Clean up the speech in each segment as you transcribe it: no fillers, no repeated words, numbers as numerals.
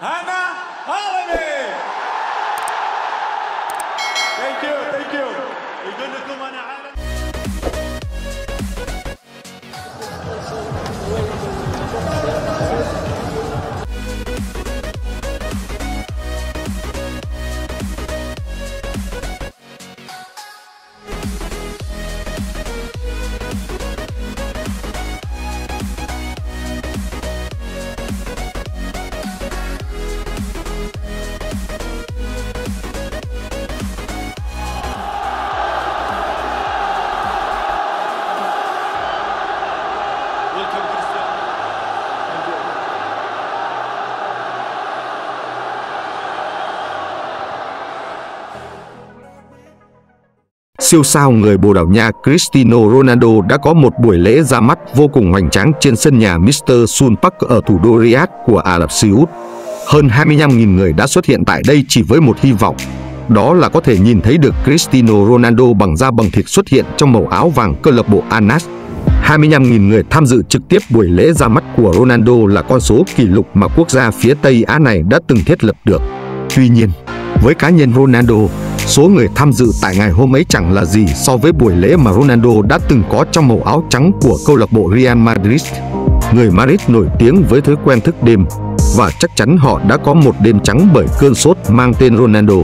Hannah Alamy. Thank you, thank you. يقولكم أنا عالم. Siêu sao người Bồ Đào Nha Cristiano Ronaldo đã có một buổi lễ ra mắt vô cùng hoành tráng trên sân nhà Mister Sun Park ở thủ đô Riyadh của Ả Rập Xê Út. Hơn 25.000 người đã xuất hiện tại đây chỉ với một hy vọng, đó là có thể nhìn thấy được Cristiano Ronaldo bằng da bằng thịt xuất hiện trong màu áo vàng câu lạc bộ Al-Nassr. 25.000 người tham dự trực tiếp buổi lễ ra mắt của Ronaldo là con số kỷ lục mà quốc gia phía Tây Á này đã từng thiết lập được. Tuy nhiên, với cá nhân Ronaldo, số người tham dự tại ngày hôm ấy chẳng là gì so với buổi lễ mà Ronaldo đã từng có trong màu áo trắng của câu lạc bộ Real Madrid. Người Madrid nổi tiếng với thói quen thức đêm, và chắc chắn họ đã có một đêm trắng bởi cơn sốt mang tên Ronaldo.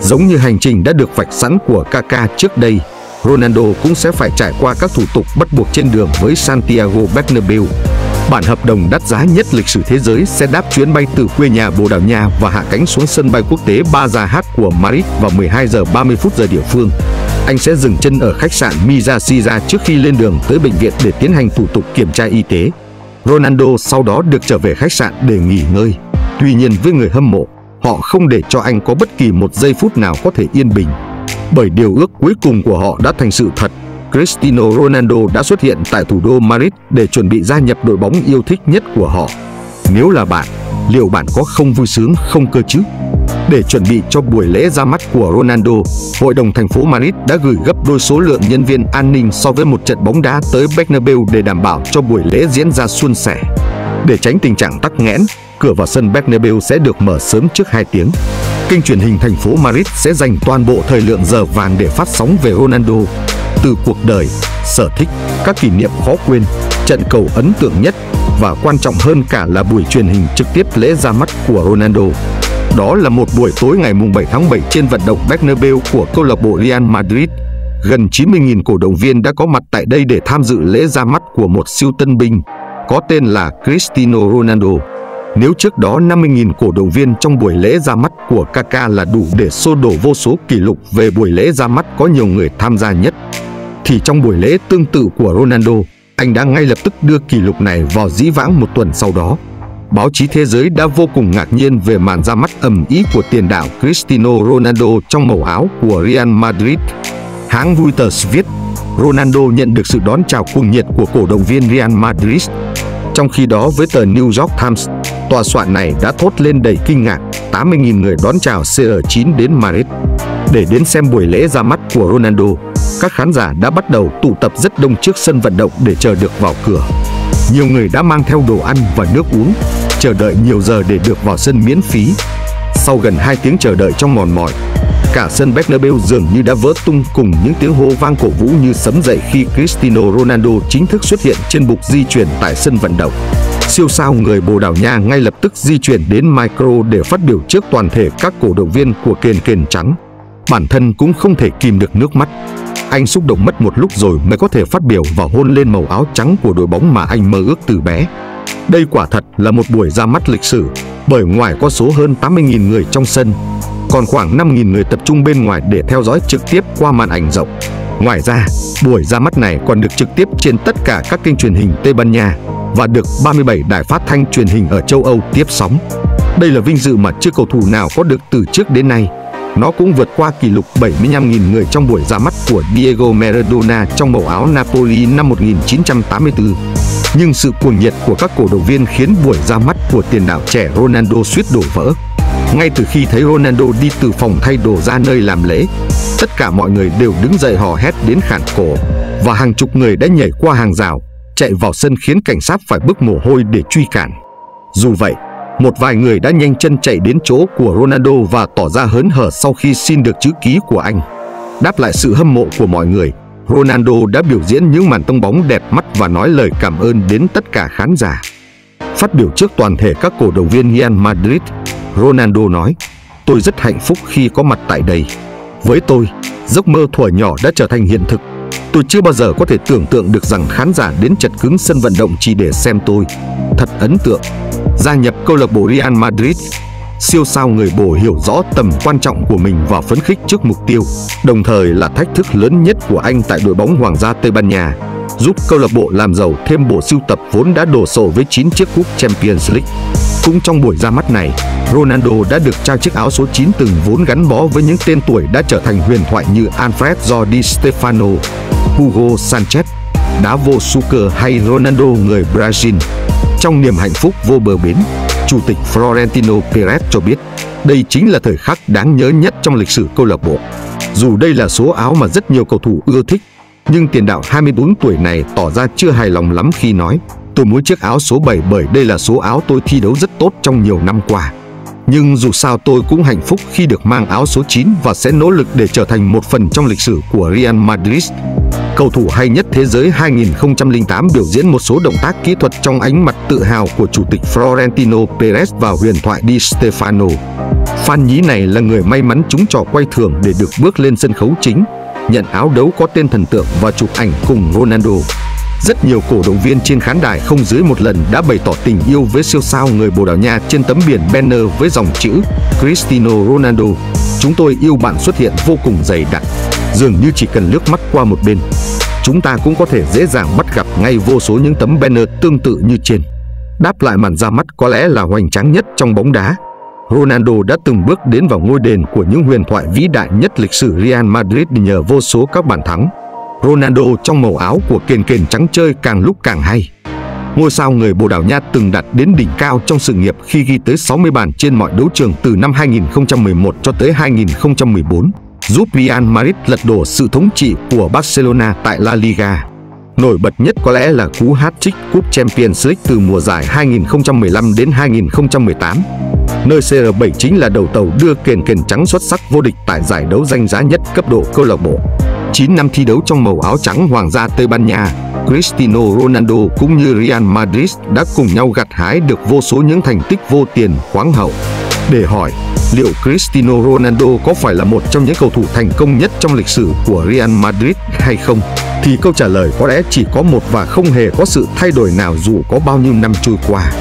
Giống như hành trình đã được vạch sẵn của Kaká trước đây, Ronaldo cũng sẽ phải trải qua các thủ tục bắt buộc trên đường với Santiago Bernabéu. Bản hợp đồng đắt giá nhất lịch sử thế giới sẽ đáp chuyến bay từ quê nhà Bồ Đào Nha và hạ cánh xuống sân bay quốc tế Barajas của Madrid vào 12:30 giờ địa phương. Anh sẽ dừng chân ở khách sạn Mirassija trước khi lên đường tới bệnh viện để tiến hành thủ tục kiểm tra y tế. Ronaldo sau đó được trở về khách sạn để nghỉ ngơi. Tuy nhiên với người hâm mộ, họ không để cho anh có bất kỳ một giây phút nào có thể yên bình. Bởi điều ước cuối cùng của họ đã thành sự thật. Cristiano Ronaldo đã xuất hiện tại thủ đô Madrid để chuẩn bị gia nhập đội bóng yêu thích nhất của họ. Nếu là bạn, liệu bạn có không vui sướng không cơ chứ? Để chuẩn bị cho buổi lễ ra mắt của Ronaldo, Hội đồng thành phố Madrid đã gửi gấp đôi số lượng nhân viên an ninh so với một trận bóng đá tới Bernabeu để đảm bảo cho buổi lễ diễn ra suôn sẻ. Để tránh tình trạng tắc nghẽn, cửa vào sân Bernabeu sẽ được mở sớm trước 2 tiếng. Kênh truyền hình thành phố Madrid sẽ dành toàn bộ thời lượng giờ vàng để phát sóng về Ronaldo. Từ cuộc đời, sở thích, các kỷ niệm khó quên, trận cầu ấn tượng nhất và quan trọng hơn cả là buổi truyền hình trực tiếp lễ ra mắt của Ronaldo. Đó là một buổi tối ngày 7 tháng 7 trên vận động Bernabeu của câu lạc bộ Real Madrid. Gần 90.000 cổ động viên đã có mặt tại đây để tham dự lễ ra mắt của một siêu tân binh có tên là Cristiano Ronaldo. Nếu trước đó 50.000 cổ động viên trong buổi lễ ra mắt của Kaká là đủ để xô đổ vô số kỷ lục về buổi lễ ra mắt có nhiều người tham gia nhất, thì trong buổi lễ tương tự của Ronaldo, anh đã ngay lập tức đưa kỷ lục này vào dĩ vãng một tuần sau đó. Báo chí thế giới đã vô cùng ngạc nhiên về màn ra mắt ầm ĩ của tiền đạo Cristiano Ronaldo trong màu áo của Real Madrid. Hãng Reuters viết, Ronaldo nhận được sự đón chào cuồng nhiệt của cổ động viên Real Madrid. Trong khi đó với tờ New York Times, tòa soạn này đã thốt lên đầy kinh ngạc, 80.000 người đón chào CR9 đến Madrid. Để đến xem buổi lễ ra mắt của Ronaldo, các khán giả đã bắt đầu tụ tập rất đông trước sân vận động để chờ được vào cửa. Nhiều người đã mang theo đồ ăn và nước uống, chờ đợi nhiều giờ để được vào sân miễn phí. Sau gần 2 tiếng chờ đợi trong mòn mỏi, cả sân Bernabeu dường như đã vỡ tung cùng những tiếng hô vang cổ vũ như sấm dậy khi Cristiano Ronaldo chính thức xuất hiện trên bục di chuyển tại sân vận động. Siêu sao người Bồ Đào Nha ngay lập tức di chuyển đến micro để phát biểu trước toàn thể các cổ động viên của kền trắng. Bản thân cũng không thể kìm được nước mắt. Anh xúc động mất một lúc rồi mới có thể phát biểu và hôn lên màu áo trắng của đội bóng mà anh mơ ước từ bé. Đây quả thật là một buổi ra mắt lịch sử, bởi ngoài có số hơn 80.000 người trong sân, còn khoảng 5.000 người tập trung bên ngoài để theo dõi trực tiếp qua màn ảnh rộng. Ngoài ra, buổi ra mắt này còn được trực tiếp trên tất cả các kênh truyền hình Tây Ban Nha và được 37 đài phát thanh truyền hình ở châu Âu tiếp sóng. Đây là vinh dự mà chưa cầu thủ nào có được từ trước đến nay. Nó cũng vượt qua kỷ lục 75.000 người trong buổi ra mắt của Diego Maradona trong màu áo Napoli năm 1984. Nhưng sự cuồng nhiệt của các cổ động viên khiến buổi ra mắt của tiền đạo trẻ Ronaldo suýt đổ vỡ. Ngay từ khi thấy Ronaldo đi từ phòng thay đồ ra nơi làm lễ, tất cả mọi người đều đứng dậy hò hét đến khản cổ, và hàng chục người đã nhảy qua hàng rào, chạy vào sân khiến cảnh sát phải bức mồ hôi để truy cản. Dù vậy, một vài người đã nhanh chân chạy đến chỗ của Ronaldo và tỏ ra hớn hở sau khi xin được chữ ký của anh. Đáp lại sự hâm mộ của mọi người, Ronaldo đã biểu diễn những màn tông bóng đẹp mắt và nói lời cảm ơn đến tất cả khán giả. Phát biểu trước toàn thể các cổ động viên Real Madrid, Ronaldo nói: "Tôi rất hạnh phúc khi có mặt tại đây. Với tôi, giấc mơ thuở nhỏ đã trở thành hiện thực. Tôi chưa bao giờ có thể tưởng tượng được rằng khán giả đến chật cứng sân vận động chỉ để xem tôi. Thật ấn tượng. Gia nhập câu lạc bộ Real Madrid, siêu sao người Bồ hiểu rõ tầm quan trọng của mình và phấn khích trước mục tiêu, đồng thời là thách thức lớn nhất của anh tại đội bóng Hoàng gia Tây Ban Nha, giúp câu lạc bộ làm giàu thêm bộ sưu tập vốn đã đổ sổ với 9 chiếc cúp Champions League." Cũng trong buổi ra mắt này, Ronaldo đã được trao chiếc áo số 9 từng vốn gắn bó với những tên tuổi đã trở thành huyền thoại như Alfredo Di Stefano, Hugo Sanchez, Davor Suker hay Ronaldo người Brazil. Trong niềm hạnh phúc vô bờ bến, Chủ tịch Florentino Perez cho biết đây chính là thời khắc đáng nhớ nhất trong lịch sử câu lạc bộ. Dù đây là số áo mà rất nhiều cầu thủ ưa thích, nhưng tiền đạo 24 tuổi này tỏ ra chưa hài lòng lắm khi nói: "Tôi muốn chiếc áo số 7 bởi đây là số áo tôi thi đấu rất tốt trong nhiều năm qua. Nhưng dù sao tôi cũng hạnh phúc khi được mang áo số 9 và sẽ nỗ lực để trở thành một phần trong lịch sử của Real Madrid." Cầu thủ hay nhất thế giới 2008 biểu diễn một số động tác kỹ thuật trong ánh mặt tự hào của Chủ tịch Florentino Perez và huyền thoại Di Stefano. Fan nhí này là người may mắn trúng trò quay thưởng để được bước lên sân khấu chính, nhận áo đấu có tên thần tượng và chụp ảnh cùng Ronaldo. Rất nhiều cổ động viên trên khán đài không dưới một lần đã bày tỏ tình yêu với siêu sao người Bồ Đào Nha trên tấm biển banner với dòng chữ "Cristiano Ronaldo, chúng tôi yêu bạn" xuất hiện vô cùng dày đặc. Dường như chỉ cần liếc mắt qua một bên, chúng ta cũng có thể dễ dàng bắt gặp ngay vô số những tấm banner tương tự như trên. Đáp lại màn ra mắt có lẽ là hoành tráng nhất trong bóng đá, Ronaldo đã từng bước đến vào ngôi đền của những huyền thoại vĩ đại nhất lịch sử Real Madrid nhờ vô số các bàn thắng. Ronaldo trong màu áo của kền trắng chơi càng lúc càng hay. Ngôi sao người Bồ Đào Nha từng đạt đến đỉnh cao trong sự nghiệp khi ghi tới 60 bàn trên mọi đấu trường từ năm 2011 cho tới 2014, giúp Real Madrid lật đổ sự thống trị của Barcelona tại La Liga. Nổi bật nhất có lẽ là cú hat-trick cúp Champions League từ mùa giải 2015 đến 2018, nơi CR7 chính là đầu tàu đưa kền trắng xuất sắc vô địch tại giải đấu danh giá nhất cấp độ câu lạc bộ. 9 năm thi đấu trong màu áo trắng Hoàng gia Tây Ban Nha, Cristiano Ronaldo cũng như Real Madrid đã cùng nhau gặt hái được vô số những thành tích vô tiền khoáng hậu. Để hỏi liệu Cristiano Ronaldo có phải là một trong những cầu thủ thành công nhất trong lịch sử của Real Madrid hay không, thì câu trả lời có lẽ chỉ có một và không hề có sự thay đổi nào dù có bao nhiêu năm trôi qua.